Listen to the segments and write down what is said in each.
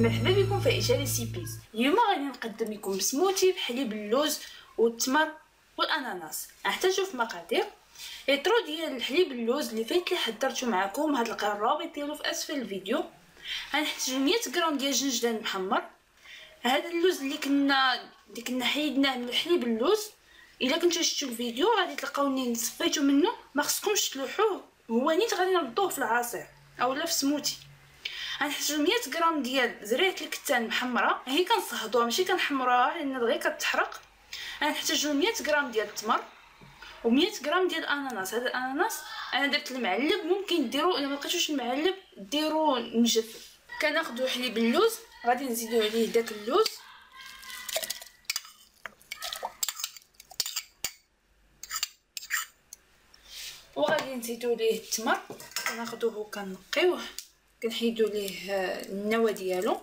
مرحبا بكم في إجالي سيبيز. اليوم غادي نقدم لكم سموتي بحليب اللوز والتمر والاناناس. نحتاجو في مقادير لتر ديال الحليب اللوز اللي فات اللي حضرته معكم، هاد لقاو الرابط ديالو في اسفل الفيديو. غنحتاجو 100 غرام ديال الجنجلان محمر، هذا اللوز اللي كنا حيدناه من الحليب اللوز. الا كنتو شفتو الفيديو غادي تلقاوني صفيتو منه، ما خصكمش تلوحوه، هو نيت غادي نردوه في العصير اولا في سموتي. غنحتاجو 100 غرام ديال زريعه الكتان محمره، هي كنصهضوها ماشي كنحمروها لان دغيا كتحرق. غنحتاجو 100 غرام ديال التمر و100 غرام ديال الاناناس. هذا الاناناس انا درت المعلب، ممكن ديروا الا ما لقيتوش المعلب ديروا المجفف. كناخذو حليب اللوز غادي نزيدو عليه داك اللوز، وغادي نزيدو ليه التمر. كناخذوه وكنقيوه، كنحيدو ليه النوى ديالو.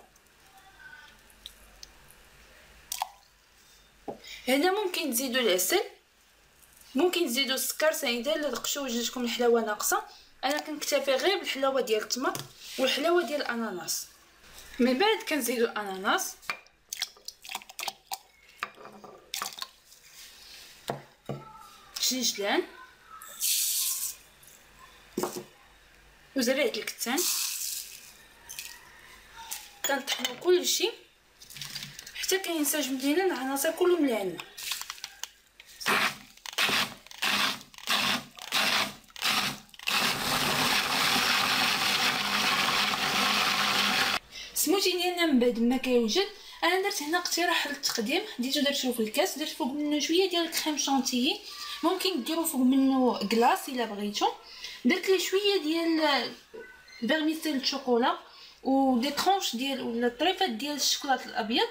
هنا ممكن تزيدو العسل، ممكن تزيدو السكر سنيده الا دقشو وجدتكم الحلاوه ناقصه. انا كنكتفي غير بالحلاوه ديال التمر والحلاوه ديال الاناناس. من بعد كنزيدو الاناناس، الجنجلان وزريعه الكتان. كنطحنوا كلشي حتى كينسجم لينا العناصر كلهم اللي عندنا. سموتي ديالنا من بعد ما كيوجد، انا درت هنا اقتراح للتقديم، درتو في الكاس، درت فوق منه شويه ديال الكريم شانتيي، ممكن ديروا فوق منه كلاص الا بغيتو. درت ليه شويه ديال فيرميسيل الشوكولا ودي طرونش ديال ولا طريفات ديال الشوكولاط الابيض.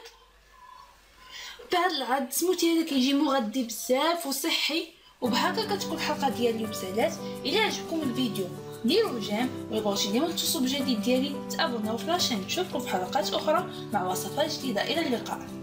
بهاد العاد السموتي هذا كيجي مغذي بزاف وصحي، وبهكا كتكون الحلقه ديال اليوم سالات. الا عجبكم الفيديو ديروا جيم ويبغوني نلتقوا بجديد ديالي، تابوناو في لاشين، نشوفكم في حلقات اخرى مع وصفات جديده. الى اللقاء.